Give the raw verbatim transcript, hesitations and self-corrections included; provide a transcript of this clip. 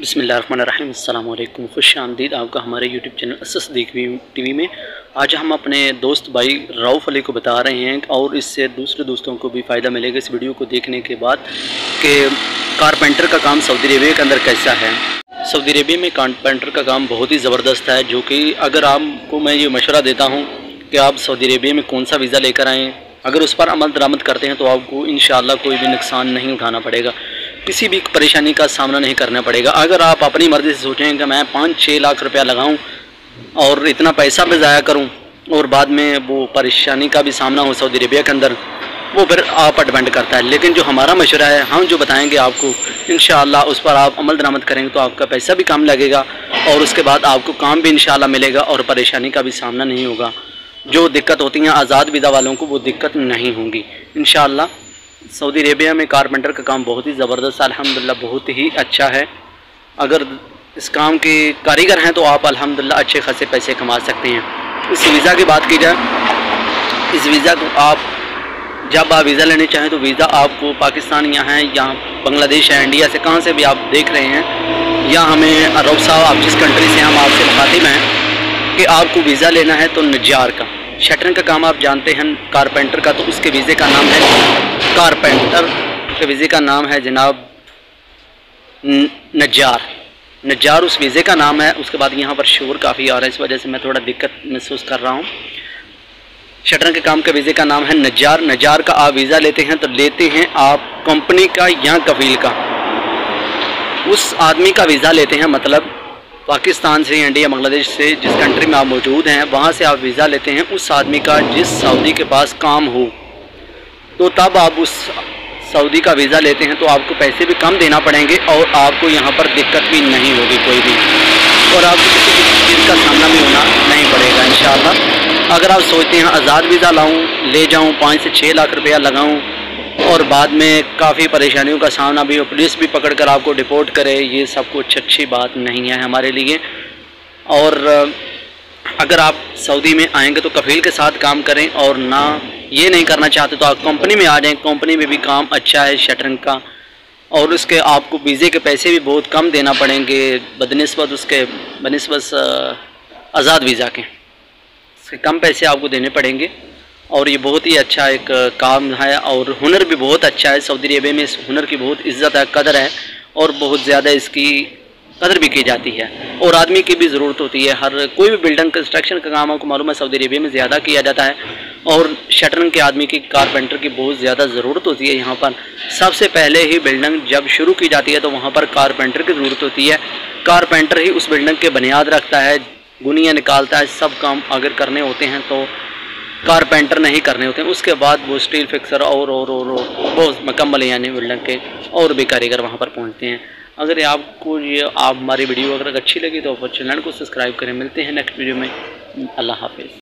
बिस्मिल्लाहिर्रहमानिर्रहीम, अस्सलाम वालेकुम। खुश आमदीद आपका हमारे YouTube channel Asad Siddiqui T V में। आज हम अपने दोस्त भाई रऊफ़ अली को बता रहे हैं और इससे दूसरे दोस्तों को भी फ़ायदा मिलेगा इस वीडियो को देखने के बाद कि कारपेंटर का काम सऊदी अरेबिया के अंदर कैसा है। सऊदी अरेबिया में कारपेंटर का काम बहुत ही ज़बरदस्त है, जो कि अगर आपको मैं ये मशवरा देता हूँ कि आप सऊदी अरेबिया में कौन सा वीज़ा लेकर आएँ, अगर उस पर अमल दरामद करते हैं तो आपको इंशाल्लाह कोई भी नुकसान नहीं उठाना पड़ेगा, किसी भी परेशानी का सामना नहीं करना पड़ेगा। अगर आप अपनी मर्ज़ी से सोचें कि मैं पाँच छः लाख रुपया लगाऊं और इतना पैसा भी ज़ाया करूं और बाद में वो परेशानी का भी सामना हो सऊदी अरेबिया के अंदर, वो फिर आप पर डिपेंड करता है। लेकिन जो हमारा मशवरा है, हम जो बताएंगे आपको, इंशाल्लाह उस पर आप अमल दरामद करेंगे तो आपका पैसा भी काम लगेगा और उसके बाद आपको काम भी इंशाल्लाह मिलेगा और परेशानी का भी सामना नहीं होगा। जो दिक्कत होती हैं आज़ाद वीज़ा वालों को, वो दिक्कत नहीं होंगी इंशाल्लाह। सऊदी अरेबिया में कारपेंटर का काम बहुत ही ज़बरदस्त है, अल्हम्दुलिल्लाह बहुत ही अच्छा है। अगर इस काम के कारीगर हैं तो आप अल्हम्दुलिल्लाह अच्छे खासे पैसे कमा सकते हैं। इस वीज़ा की बात की जाए, इस वीज़ा को आप जब आप वीज़ा लेने चाहें तो वीज़ा आपको पाकिस्तान या है या बांग्लादेश है, इंडिया से, कहाँ से भी आप देख रहे हैं, या हमें रऊफ़ साहब आप जिस कंट्री से, हम आपसे मुखातिब हैं कि आपको वीज़ा लेना है तो नजार का शटरिंग का काम आप जानते हैं कारपेंटर का, तो उसके वीज़े का नाम है कारपेंटर के वीज़े का नाम है जनाब नजार। नजार उस वीज़े का नाम है। उसके बाद यहाँ पर शोर काफ़ी आ रहा है, इस वजह से मैं थोड़ा दिक्कत महसूस कर रहा हूँ। शटरिंग के काम के वीज़े का नाम है नजार। नजार का आप वीज़ा लेते हैं तो लेते हैं आप कंपनी का या कफील का, उस आदमी का वीज़ा लेते हैं, मतलब पाकिस्तान से, इंडिया, बांग्लादेश से, जिस कंट्री में आप मौजूद हैं वहाँ से आप वीज़ा लेते हैं उस आदमी का जिस सऊदी के पास काम हो, तो तब आप उस सऊदी का वीज़ा लेते हैं तो आपको पैसे भी कम देना पड़ेंगे और आपको यहाँ पर दिक्कत भी नहीं होगी कोई भी, और आपको किसी चीज़ का सामना भी होना नहीं पड़ेगा इंशाल्लाह। अगर आप सोचते हैं आज़ाद वीज़ा लाऊँ, ले जाऊँ, पाँच से छः लाख रुपया लगाऊँ और बाद में काफ़ी परेशानियों का सामना भी हो, पुलिस भी पकड़ कर आपको डिपोर्ट करे, ये सब कुछ अच्छी बात नहीं है हमारे लिए। और अगर आप सऊदी में आएंगे तो कफील के साथ काम करें, और ना ये नहीं करना चाहते तो आप कंपनी में आ जाएं। कंपनी में भी काम अच्छा है शटरिंग का, और उसके आपको वीज़े के पैसे भी बहुत कम देना पड़ेंगे बदनिस्बत उसके बनिस्बत आज़ाद वीज़ा के, उसके कम पैसे आपको देने पड़ेंगे। और ये बहुत ही अच्छा एक काम है और हुनर भी बहुत अच्छा है। सऊदी अरेबिया में इस हुनर की बहुत इज़्ज़त है, कदर है, और बहुत ज़्यादा इसकी कदर भी की जाती है और आदमी की भी ज़रूरत होती है। हर कोई भी बिल्डिंग कंस्ट्रक्शन का काम आपको मालूम है सऊदी अरेबिया में ज़्यादा किया जाता है, और शटरिंग के आदमी की, कारपेंटर की बहुत ज़्यादा ज़रूरत होती है यहाँ पर। सबसे पहले ही बिल्डिंग जब शुरू की जाती है तो वहाँ पर कारपेंटर की ज़रूरत होती है। कारपेंटर ही उस बिल्डिंग के बुनियाद रखता है, गुनिया निकालता है, सब काम अगर करने होते हैं तो कारपेंटर नहीं करने होते हैं। उसके बाद वो स्टील फिक्सर और और और वो मकम्मल यानी बिल्डिंग के और भी कारीगर वहाँ पर पहुँचते हैं। अगर आपको ये आप हमारी वीडियो अगर अच्छी लगी तो आप चैनल को सब्सक्राइब करें। मिलते हैं नेक्स्ट वीडियो में। अल्लाह हाफिज़।